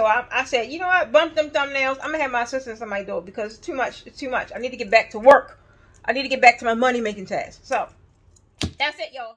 So I said, you know what, bump them thumbnails. I'm going to have my assistant somebody do it because it's too much. It's too much. I need to get back to work. I need to get back to my money making task. So that's it, y'all.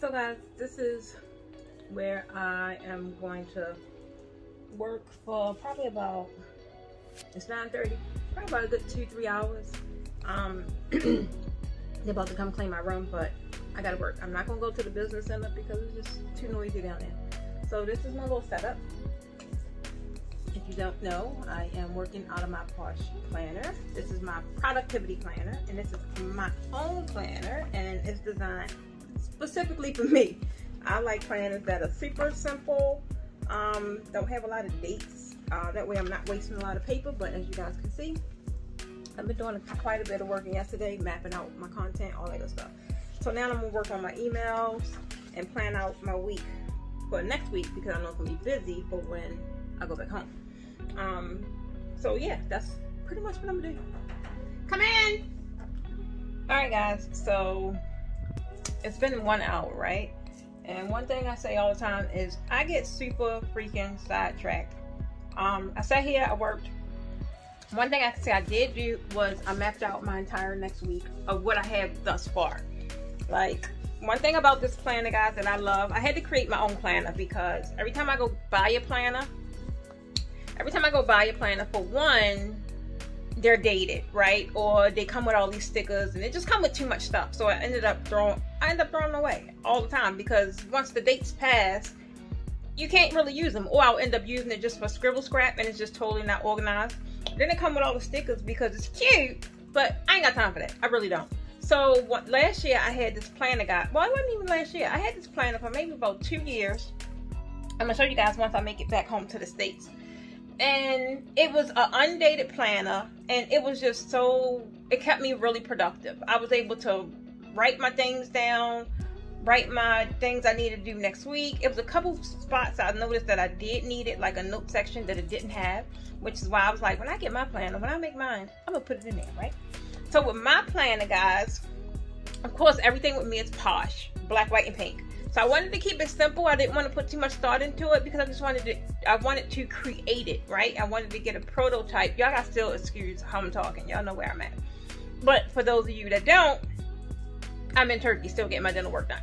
So guys, this is where I am going to work for probably about, it's 9:30, probably about a good 2-3 hours. They're about to come clean my room, but I gotta work. I'm not gonna go to the business center because it's just too noisy down there. So this is my little setup. If you don't know, I am working out of my Posh planner. This is my productivity planner, and this is my own planner, and it's designed specifically for me. I like planners that are super simple, don't have a lot of dates, that way I'm not wasting a lot of paper. But as you guys can see, I've been doing quite a bit of working yesterday, mapping out my content, all that good stuff. So now I'm gonna work on my emails and plan out my week for next week, because I know it's gonna be busy for when I go back home. So yeah, that's pretty much what I'm gonna do. Come in. All right guys, so it's been 1 hour, right? And one thing I say all the time is I get super freaking sidetracked. I sat here, I worked. One thing I can say I did do was I mapped out my entire next week of what I have thus far. Like, one thing about this planner, guys, that I love, I had to create my own planner because every time I go buy a planner, for one, they're dated, right? Or they come with all these stickers and they just come with too much stuff. So I end up throwing them away all the time, because once the dates pass, you can't really use them. Or I'll end up using it just for scribble scrap, and it's just totally not organized. Then they come with all the stickers because it's cute, but I ain't got time for that. I really don't. So last year I had this planner, guy. Well, it wasn't even last year. I had this planner for maybe about 2 years. I'm gonna show you guys once I make it back home to the States. And it was an undated planner, and it was just so, it kept me really productive. I was able to write my things down, write my things I needed to do next week. It was a couple spots I noticed that I did need it, like a note section that it didn't have, which is why I was like, when I get my planner, when I make mine, I'm gonna put it in there, right? So with my planner, guys, of course, everything with me is Posh, black, white, and pink. So I wanted to keep it simple. I didn't want to put too much thought into it because I wanted to create it, right? I wanted to get a prototype. Y'all got still excuse how I'm talking. Y'all know where I'm at. But for those of you that don't, I'm in Turkey still getting my dental work done.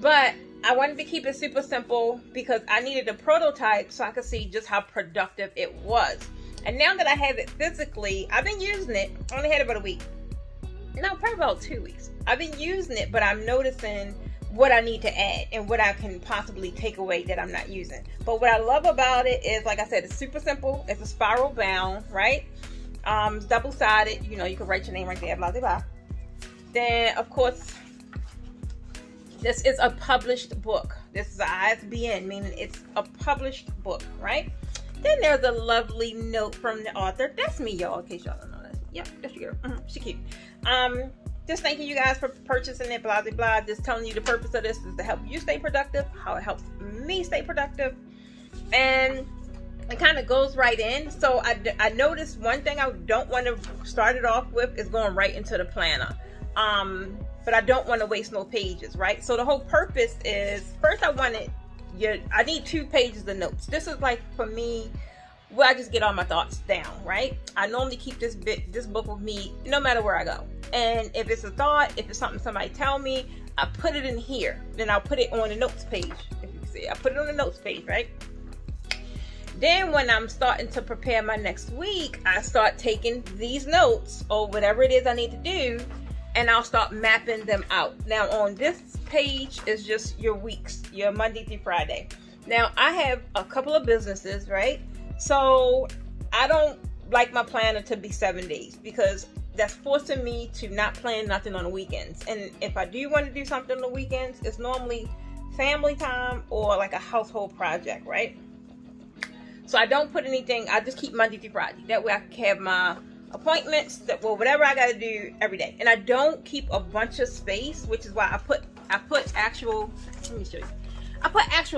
But I wanted to keep it super simple because I needed a prototype so I could see just how productive it was. And now that I have it physically, I've been using it. I only had it about a week. No, probably about 2 weeks. I've been using it, but I'm noticing what I need to add and what I can possibly take away that I'm not using. But what I love about it is, like I said, it's super simple. It's a spiral bound, right? It's double-sided. You know, you can write your name right there, blah, blah, blah. Then, of course, this is a published book. This is an ISBN, meaning it's a published book, right? Then there's a lovely note from the author. That's me, y'all, in case y'all don't know that. Yep, that's your girl. She cute. Just thanking you guys for purchasing it, blah, blah, blah. Just telling you the purpose of this is to help you stay productive, how it helps me stay productive. And it kind of goes right in. So I noticed one thing I don't want to start it off with is going right into the planner. But I don't want to waste no pages, right? So the whole purpose is, first I need 2 pages of notes. This is like, for me, where I just get all my thoughts down, right? I normally keep this book with me no matter where I go. And if it's a thought, if it's something somebody tell me, I put it in here. Then I'll put it on the notes page. If you can see, I put it on the notes page, right? Then when I'm starting to prepare my next week, I start taking these notes or whatever it is I need to do, and I'll start mapping them out. Now on this page is just your weeks, your Monday through Friday. Now I have a couple of businesses, right? So I don't like my planner to be 7 days because that's forcing me to not plan nothing on the weekends. And if I do want to do something on the weekends, it's normally family time or like a household project, right? So I don't put anything, I just keep Monday through Friday. That way I can have my appointments, whatever I gotta do every day. And I don't keep a bunch of space, which is why I put actual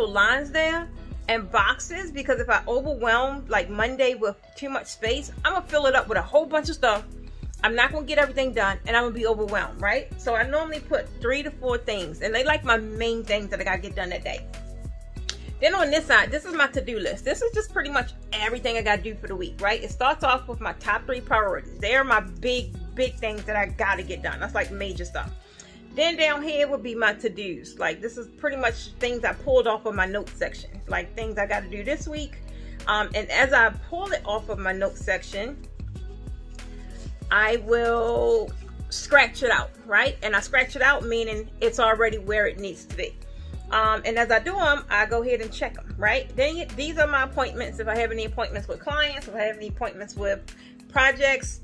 lines there. and boxes, because if I overwhelm like Monday with too much space, I'm gonna fill it up with a whole bunch of stuff. I'm not gonna get everything done and I'm gonna be overwhelmed, right? So I normally put 3 to 4 things, and they like my main things that I gotta get done that day. Then on this side, this is my to-do list. This is just pretty much everything I gotta do for the week, right? It starts off with my top 3 priorities. They're my big things that I gotta get done. That's like major stuff. Then down here would be my to-dos. Like, this is pretty much things I pulled off of my notes section, like things I got to do this week. And as I pull it off of my notes section, I will scratch it out, right? And I scratch it out, meaning it's already where it needs to be. And as I do them, I go ahead and check them, right? Then these are my appointments. If I have any appointments with clients, if I have any appointments with projects,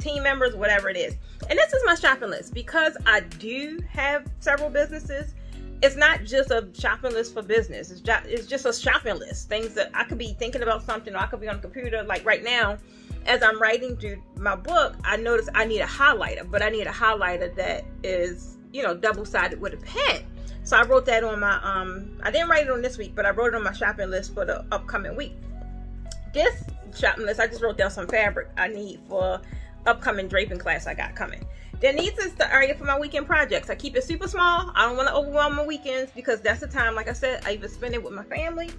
team members, whatever it is. And this is my shopping list, because I do have several businesses. It's not just a shopping list for business. It's just a shopping list. Things that I could be thinking about something, or I could be on the computer. Like right now, as I'm writing through my book, I notice I need a highlighter, but I need a highlighter that is, you know, double-sided with a pen. So I wrote that on my, I didn't write it on this week, but I wrote it on my shopping list for the upcoming week. This shopping list, I just wrote down some fabric I need for upcoming draping class I got coming. Then these is the area for my weekend projects. I keep it super small. I don't want to overwhelm my weekends, because that's the time, like I said, I either spend it with my family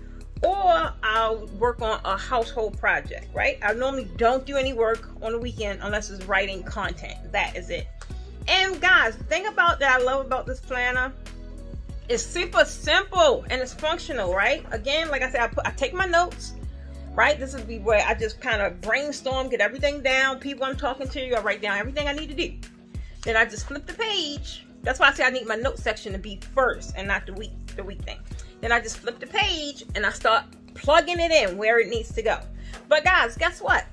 or I'll work on a household project, right? I normally don't do any work on the weekend unless it's writing content. That is it. And guys, the thing about that I love about this planner, it's super simple and it's functional, right? Again, like I said, I take my notes, right? This would be where I just kind of brainstorm, get everything down, people I'm talking to, I write down everything I need to do. Then I just flip the page. That's why I say I need my note section to be first and not the week thing. Then I just flip the page and I start plugging it in where it needs to go. But guys, guess what?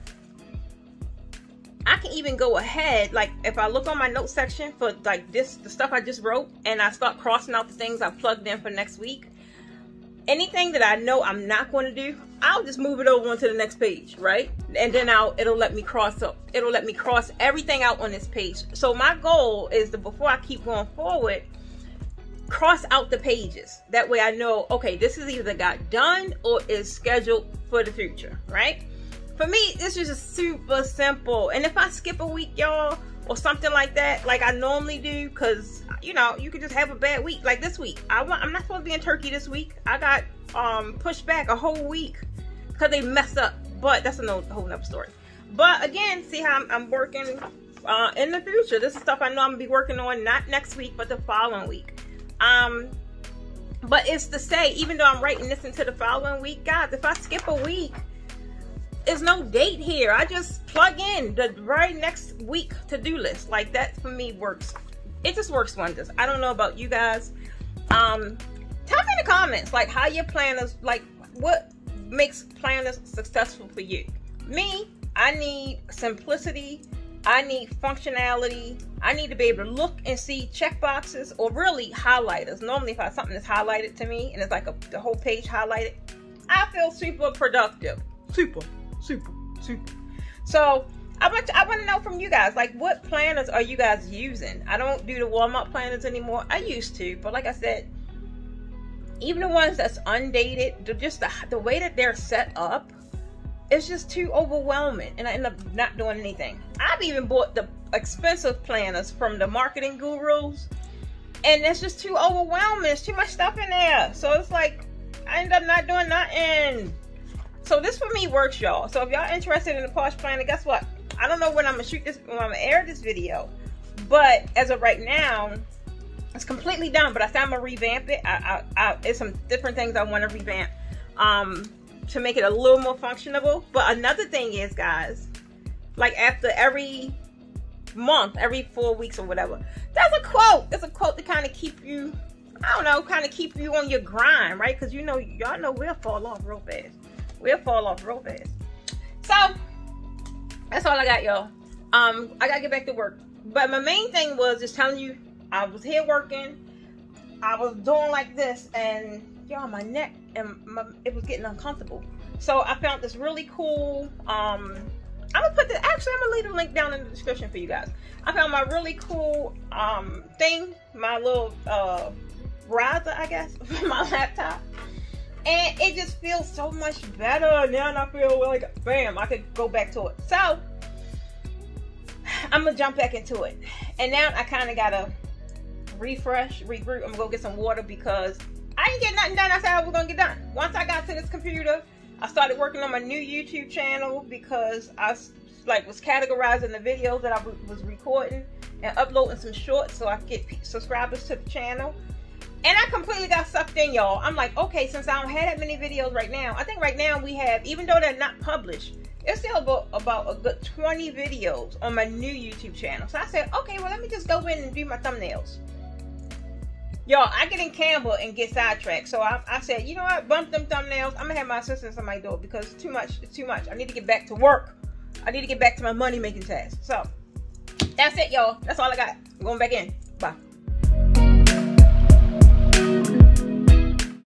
I can even go ahead, like if I look on my note section for like this, the stuff I just wrote, and I start crossing out the things I plugged in for next week, anything that I know I'm not going to do, I'll just move it over onto the next page, right? And then it'll let me cross up. It'll let me cross everything out on this page. So my goal is to, before I keep going forward, cross out the pages. That way I know, okay, this is either got done or is scheduled for the future, right? For me, this is just super simple. And if I skip a week, y'all, or something like that, like I normally do, because, you know, you could just have a bad week. Like this week, I'm not supposed to be in Turkey this week. I got pushed back a whole week because they messed up. But that's a whole nother story. But again, see how I'm working in the future. This is stuff I know I'm going to be working on, not next week, but the following week. But it's to say, even though I'm writing this into the following week, guys, if I skip a week, there's no date here. I just plug in the right next week to-do list. Like that for me works. It just works wonders. I don't know about you guys. Tell me in the comments, like how your planners, like what makes planners successful for you. Me, I need simplicity. I need functionality. I need to be able to look and see check boxes, or really highlighters. Normally if something is highlighted to me and it's like the whole page highlighted, I feel super productive. Super. So I want to know from you guys, like what planners are you guys using? I don't do the Walmart planners anymore. I used to, but like I said, even the ones that's undated, just the way that they're set up, it's just too overwhelming, and I end up not doing anything. I've even bought the expensive planners from the marketing gurus, and it's just too overwhelming. There's too much stuff in there, so it's like I end up not doing nothing. So this for me works, y'all. So if y'all interested in the Posh planner, guess what? I don't know when I'm gonna shoot this, when I'm gonna air this video, but as of right now, it's completely done. But I said I'm gonna revamp it. It's some different things I want to revamp to make it a little more functional. But another thing is, guys, like after every month, every 4 weeks or whatever, there's a quote. There's a quote to kind of keep you, I don't know, kind of keep you on your grind, right? Because you know, y'all know we'll fall off real fast. We'll fall off real fast. So that's all I got, y'all. I gotta get back to work, but my main thing was just telling you I was here working, I was doing like this, and y'all, my neck and it was getting uncomfortable. So I found this really cool I'm gonna put this, actually I'm gonna leave the link down in the description for you guys. I found my really cool thing, my little riser, I guess, for my laptop. and it just feels so much better. Now I feel like, bam, I could go back to it. So I'm gonna jump back into it. And now I kind of gotta refresh, regroup. I'm gonna go get some water because I didn't get nothing done. I said I was gonna get done. Once I got to this computer, I started working on my new YouTube channel because I like was categorizing the videos that I was recording and uploading some shorts so I could get subscribers to the channel. And I completely got sucked in, y'all. I'm like, okay, since I don't have that many videos right now, I think right now we have, even though they're not published, it's still about a good 20 videos on my new YouTube channel. So I said, okay, well, let me just go in and do my thumbnails. Y'all, I get in Canva and get sidetracked. So I said, you know what? Bump them thumbnails. I'm going to have my assistant somebody do it because it's too much. It's too much. I need to get back to work. I need to get back to my money-making task. So that's it, y'all. That's all I got. I'm going back in.